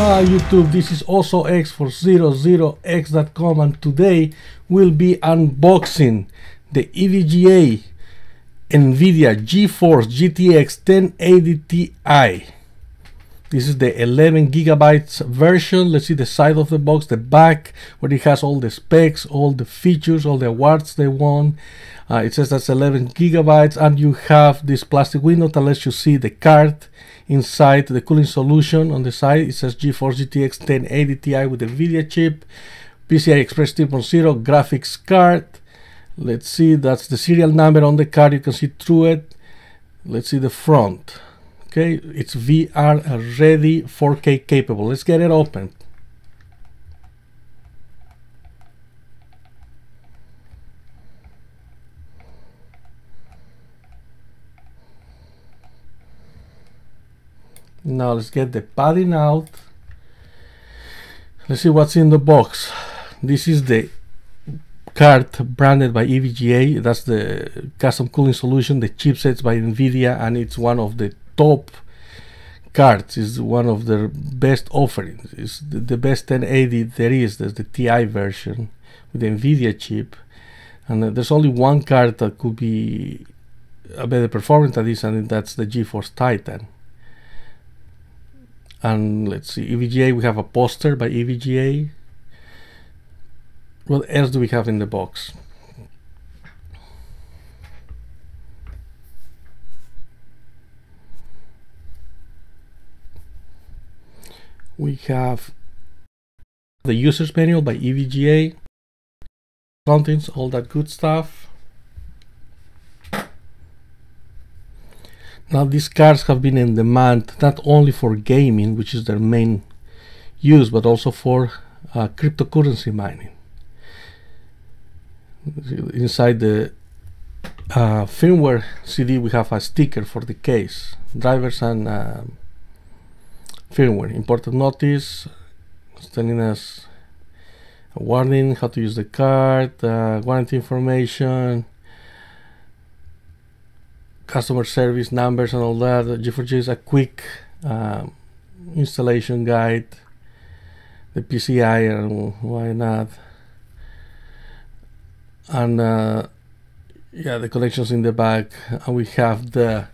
Hi YouTube, this is also X for ZeroZeroX.com, and today we'll be unboxing the EVGA NVIDIA GeForce GTX 1080 Ti. This is the 11GB version. Let's see the side of the box, the back, where it has all the specs, all the features, all the awards they won. It says that's 11GB, and you have this plastic window that lets you see the card inside, the cooling solution on the side. It says GeForce GTX 1080 Ti with the NVIDIA chip, PCI Express 3.0 graphics card. Let's see, that's the serial number on the card. You can see through it. Let's see the front. Okay, it's VR ready, 4K capable. Let's get it open. Now let's get the padding out. Let's see what's in the box. This is the card branded by EVGA. That's the custom cooling solution, the chipsets by NVIDIA, and it's one of the top cards, is one of their best offerings. It's the best 1080 there is. There's the Ti version with the NVIDIA chip, and there's only one card that could be a better performance than this, and that's the GeForce Titan. And let's see, EVGA, we have a poster by EVGA. What else do we have in the box? We have the user's manual by EVGA, contents, all that good stuff. Now these cards have been in demand not only for gaming, which is their main use, but also for cryptocurrency mining. Inside the firmware CD, we have a sticker for the case, drivers and firmware, important notice, it's telling us a warning, how to use the card, warranty information, customer service numbers and all that. GeForce is a quick installation guide, the PCI and why not, and yeah, the connections in the back, and we have the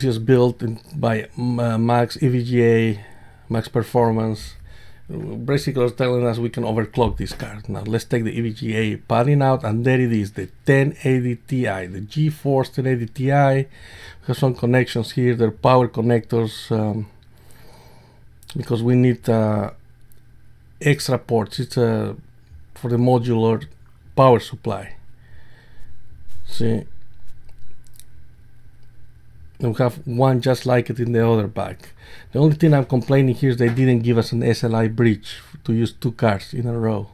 just built by Max EVGA, Max Performance. Basically telling us we can overclock this card. Now let's take the EVGA padding out, and there it is, the 1080 Ti, the GeForce 1080 Ti. We have some connections here, they're power connectors, because we need extra ports. It's for the modular power supply. See? And we have one just like it in the other back. The only thing I'm complaining here is they didn't give us an SLI bridge to use two cards in a row.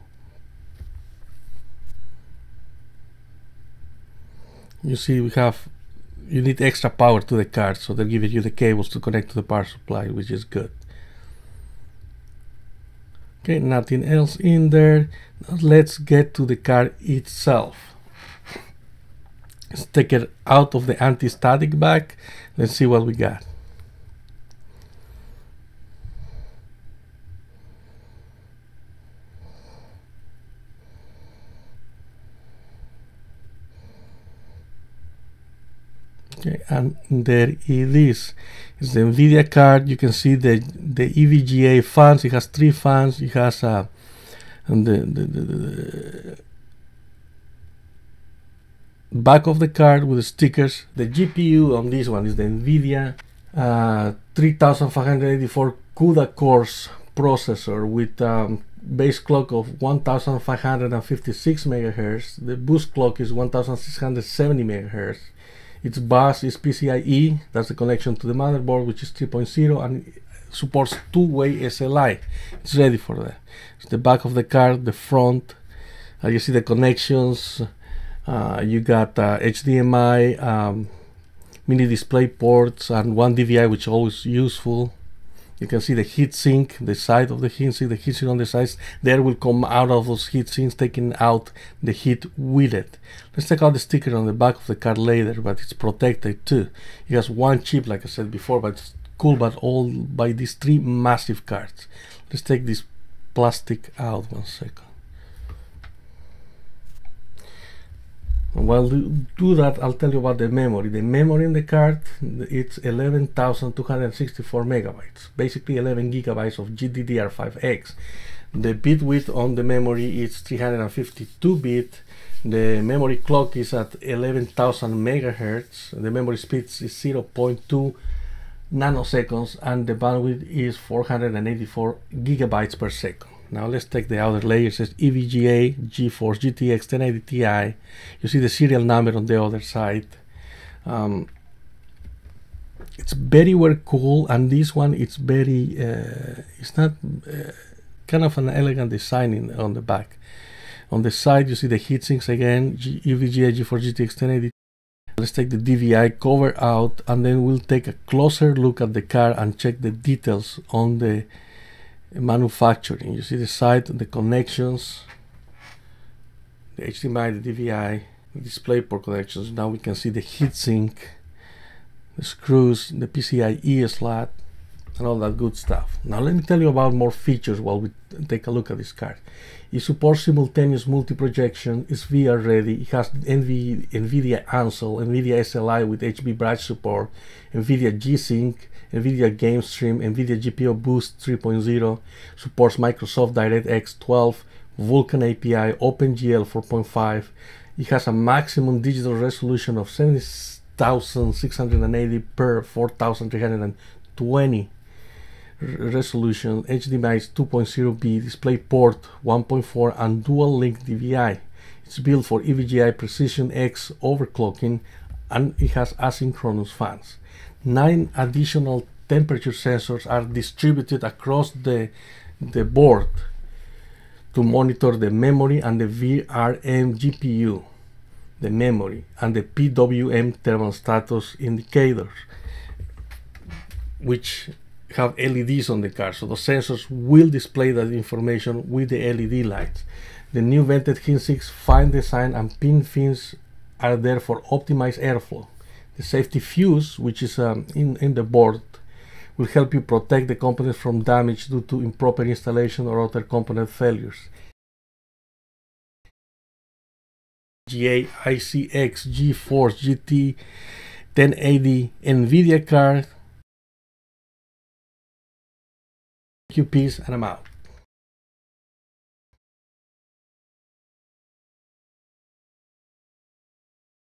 You see, we have, you need extra power to the card, so they're giving you the cables to connect to the power supply, which is good. Okay, nothing else in there. Now let's get to the card itself. Let's take it out of the anti-static bag. Let's see what we got. Okay, and there it is. It's the NVIDIA card. You can see the EVGA fans. It has three fans. It has the back of the card with the stickers. The GPU on this one is the NVIDIA 3584 CUDA cores processor with base clock of 1556 MHz. The boost clock is 1670 MHz. Its bus is PCIe, that's the connection to the motherboard, which is 3.0, and it supports two-way SLI. It's ready for that. It's the back of the card, the front. You see the connections. You got HDMI, mini display ports, and one DVI, which is always useful. You can see the heatsink, the side of the heatsink on the sides. There will come out of those heatsinks, taking out the heat with it. Let's take out the sticker on the back of the card later, but it's protected too. It has one chip, like I said before, but it's cool, but all by these three massive cards. Let's take this plastic out 1 second. While you do that, I'll tell you about the memory. The memory in the card, it's 11,264 megabytes, basically 11 gigabytes of GDDR5X. The bit width on the memory is 352 bit. The memory clock is at 11,000 megahertz. The memory speed is 0.2 nanoseconds, and the bandwidth is 484 gigabytes per second. Now let's take the outer layer. It says EVGA, GeForce GTX 1080 Ti. You see the serial number on the other side. It's very well cool, and this one, it's very, it's not kind of an elegant design on the back. On the side, you see the heat sinks again, EVGA, GeForce GTX 1080. Let's take the DVI cover out, and then we'll take a closer look at the card and check the details on the manufacturing. You see the site, the connections, the HDMI, the DVI, the DisplayPort connections. Now we can see the heatsink, the screws, the PCIe slot, and all that good stuff. Now let me tell you about more features while we take a look at this card. It supports simultaneous multi-projection, it's VR ready, it has NVIDIA Ansel, NVIDIA SLI with HB branch support, NVIDIA G-Sync, NVIDIA GameStream, NVIDIA GPU Boost 3.0, supports Microsoft DirectX 12, Vulkan API, OpenGL 4.5, it has a maximum digital resolution of 70,680 per 4,320 resolution, HDMI is 2.0B, DisplayPort 1.4, and dual link DVI. It's built for EVGA precision X overclocking, and it has asynchronous fans. 9 additional temperature sensors are distributed across the board to monitor the memory and the VRM GPU, the memory, and the PWM thermal status indicators, which have LEDs on the card, so the sensors will display that information with the LED lights. The new vented heatsinks, fine design, and pin fins are there for optimized airflow. The safety fuse, which is in the board, will help you protect the components from damage due to improper installation or other component failures. EVGA, ICX, GeForce GT 1080 NVIDIA card, QPs, and I'm out.